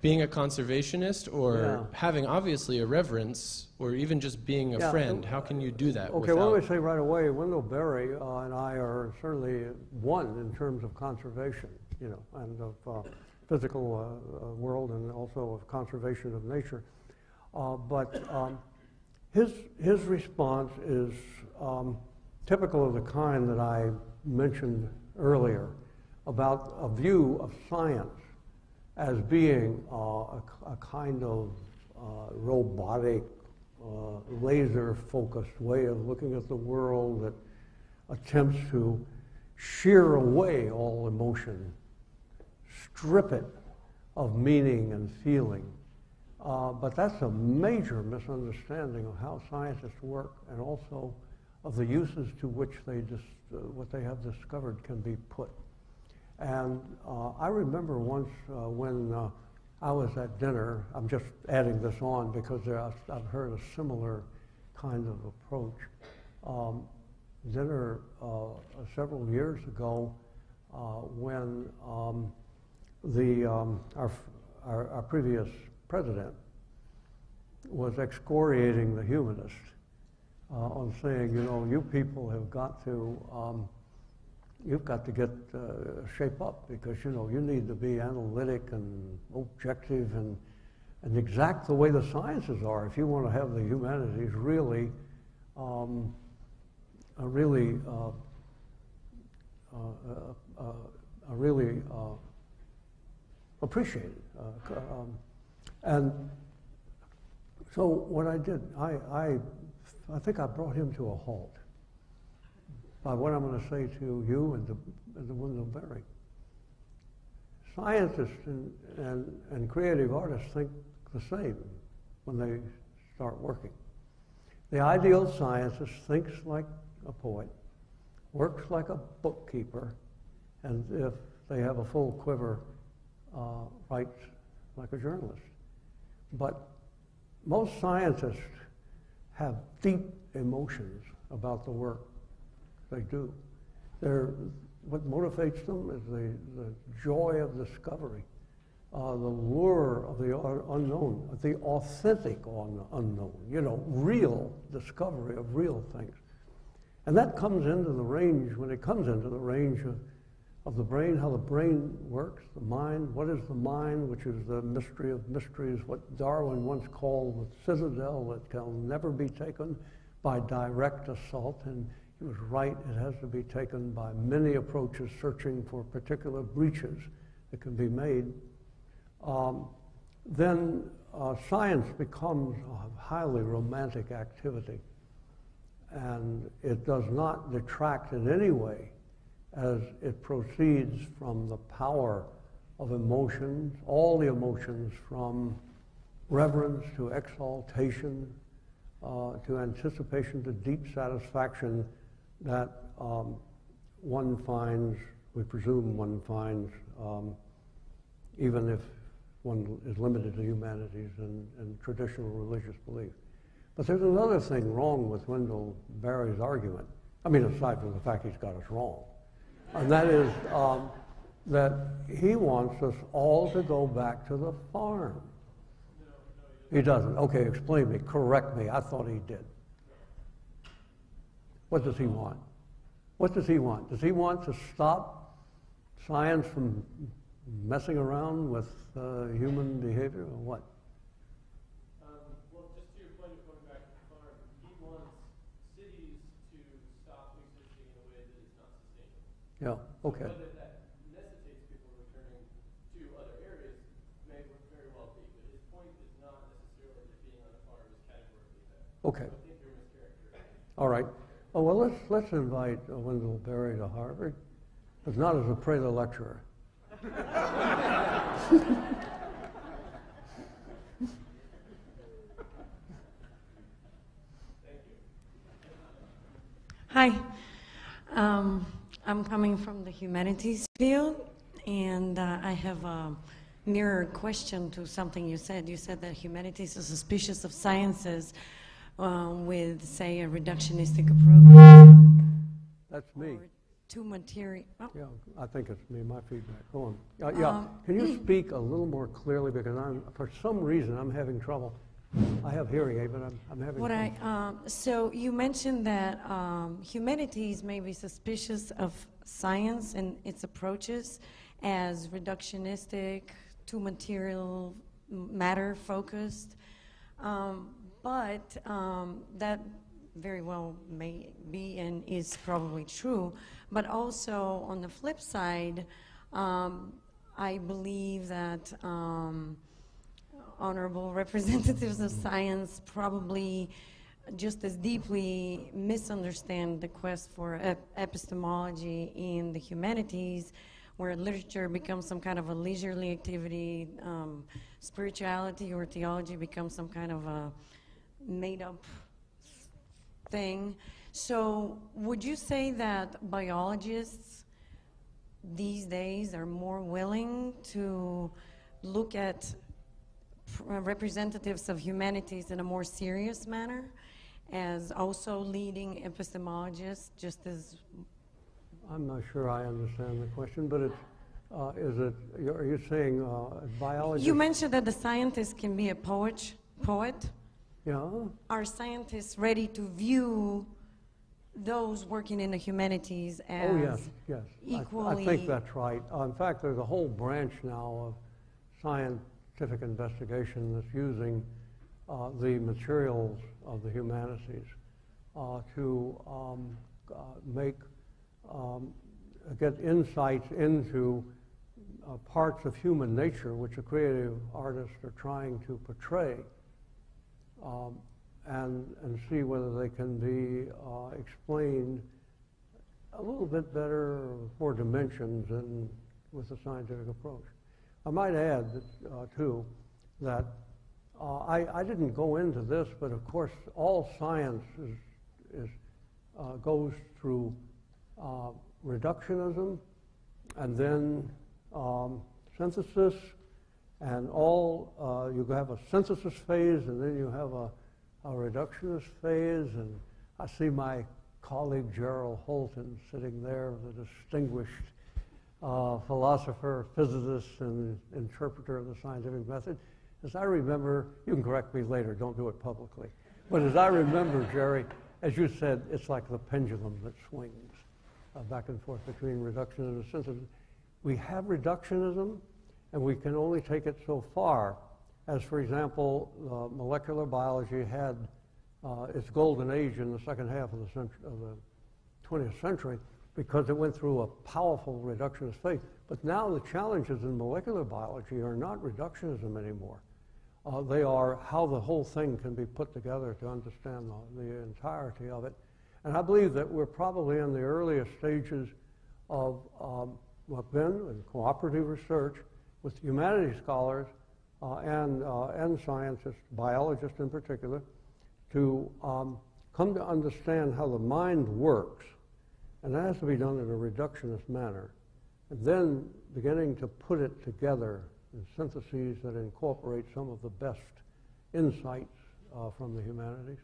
being a conservationist or yeah. having obviously a reverence or even just being a yeah. friend, how can you do that? Okay, well, let me say right away, Wendell Berry and I are certainly one in terms of conservation, you know, and of physical world and also of conservation of nature. His response is typical of the kind that I mentioned earlier about a view of science as being a kind of robotic, laser-focused way of looking at the world that attempts to shear away all emotion, strip it of meaning and feeling. But that's a major misunderstanding of how scientists work and also of the uses to which they what they have discovered can be put. And I remember once when I was at dinner, I'm just adding this on because I've heard a similar kind of approach. Dinner several years ago when our previous president was excoriating the humanists on saying, you know, you people have got to, you've got to get shape up because, you know, you need to be analytic and objective and exact the way the sciences are if you want to have the humanities really, really appreciated. And so what I did, I think I brought him to a halt by what I'm going to say to you and to Wendell Berry. Scientists and creative artists think the same when they start working. The ideal scientist thinks like a poet, works like a bookkeeper, and if they have a full quiver, writes like a journalist. But most scientists have deep emotions about the work they do. What motivates them is the joy of discovery, the lure of the unknown, the authentic unknown, you know, real discovery of real things. And that comes into the range, when it comes into the range of the brain, how the brain works, the mind, what is the mind, which is the mystery of mysteries, what Darwin once called the citadel that can never be taken by direct assault, and he was right, it has to be taken by many approaches searching for particular breaches that can be made. Then science becomes a highly romantic activity, and it does not detract in any way as it proceeds from the power of emotions, all the emotions from reverence to exaltation, to anticipation, to deep satisfaction that one finds, we presume one finds, even if one is limited to humanities and traditional religious belief. But there's another thing wrong with Wendell Berry's argument. I mean, aside from the fact he's got us wrong. And that is that he wants us all to go back to the farm. He doesn't. Okay, explain me, correct me. I thought he did. What does he want? What does he want? Does he want to stop science from messing around with human behavior or what? Well, just to your point of going back to the farm, he wants cities to stop existing in a way that is not sustainable. Yeah, okay. So whether that necessitates people returning to other areas may work very well be, but his point is not necessarily that being on a farm is categorically bad. Okay. So I think you're mischaracterizing. All right. Oh, well, let's invite Wendell Berry to Harvard, but not as a Prather lecturer. Hi. I'm coming from the humanities field, and I have a nearer question to something you said. You said that humanities are suspicious of sciences. With, say, a reductionistic approach. That's me. To material. Oh. Yeah, I think it's me, my feedback. Go on. Can you speak a little more clearly? Because for some reason, I'm having trouble. I have hearing aid, but I'm having trouble. So you mentioned that humanities may be suspicious of science and its approaches as reductionistic, to material, matter focused. But that very well may be and is probably true. But also on the flip side, I believe that honorable representatives of science probably just as deeply misunderstand the quest for epistemology in the humanities, where literature becomes some kind of a leisurely activity, spirituality or theology becomes some kind of a made-up thing. So would you say that biologists these days are more willing to look at representatives of humanities in a more serious manner as also leading epistemologists, just as? I'm not sure I understand the question, but it's, are you saying biology? You mentioned that the scientist can be a poet. Yeah. Are scientists ready to view those working in the humanities as yes. equally? I think that's right. In fact, there's a whole branch now of scientific investigation that's using the materials of the humanities to get insights into parts of human nature which a creative artist are trying to portray. And see whether they can be explained a little bit better for dimensions and with a scientific approach. I might add, that, too, that I didn't go into this, but of course all science goes through reductionism and then synthesis. And you have a synthesis phase, and then you have a reductionist phase. And I see my colleague Gerald Holton sitting there, the distinguished philosopher, physicist, and interpreter of the scientific method. As I remember, you can correct me later, don't do it publicly. But as I remember, Jerry, as you said, it's like the pendulum that swings back and forth between reductionism and synthesis. We have reductionism, and we can only take it so far. As, for example, molecular biology had its golden age in the second half of the 20th century because it went through a powerful reductionist phase. But now the challenges in molecular biology are not reductionism anymore. They are how the whole thing can be put together to understand the entirety of it. And I believe that we're probably in the earliest stages of what then in cooperative research with humanities scholars and scientists, biologists in particular, to come to understand how the mind works. And that has to be done in a reductionist manner. And then beginning to put it together in syntheses that incorporate some of the best insights from the humanities.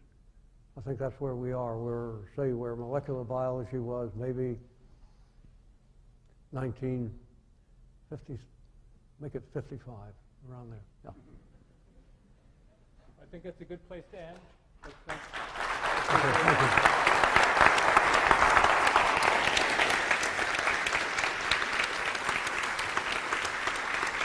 I think that's where we are. We're, say, where molecular biology was maybe 1950s. Make it 55, around there. Yeah. I think that's a good place to end. Okay, thank you.